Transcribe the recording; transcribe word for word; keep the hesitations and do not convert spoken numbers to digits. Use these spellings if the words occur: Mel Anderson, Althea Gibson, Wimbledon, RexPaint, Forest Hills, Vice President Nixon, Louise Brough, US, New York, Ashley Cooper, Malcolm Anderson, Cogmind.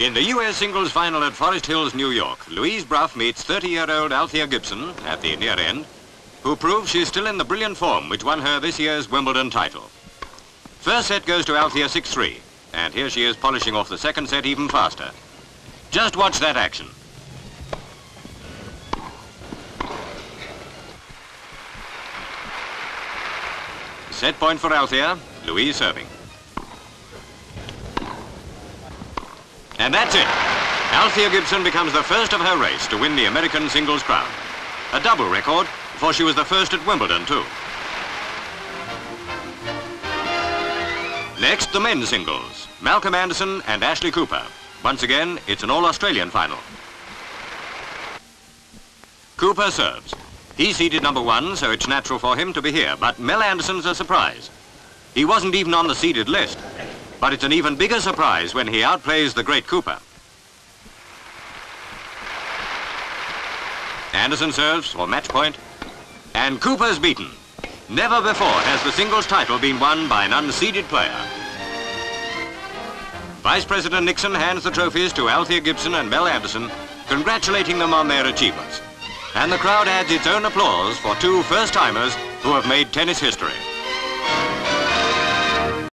In the U S singles final at Forest Hills, New York, Louise Brough meets thirty-year-old Althea Gibson at the near end, who proves she's still in the brilliant form which won her this year's Wimbledon title. First set goes to Althea six three, and here she is polishing off the second set even faster. Just watch that action. Set point for Althea, Louise serving. And that's it. Althea Gibson becomes the first of her race to win the American singles crown. A double record, for she was the first at Wimbledon too. Next, the men's singles, Malcolm Anderson and Ashley Cooper. Once again, it's an all-Australian final. Cooper serves. He's seeded number one, so it's natural for him to be here, but Mel Anderson's a surprise. He wasn't even on the seeded list, but it's an even bigger surprise when he outplays the great Cooper. Anderson serves for match point, and Cooper's beaten. Never before has the singles title been won by an unseeded player. Vice President Nixon hands the trophies to Althea Gibson and Mel Anderson, congratulating them on their achievements. And the crowd adds its own applause for two first-timers who have made tennis history.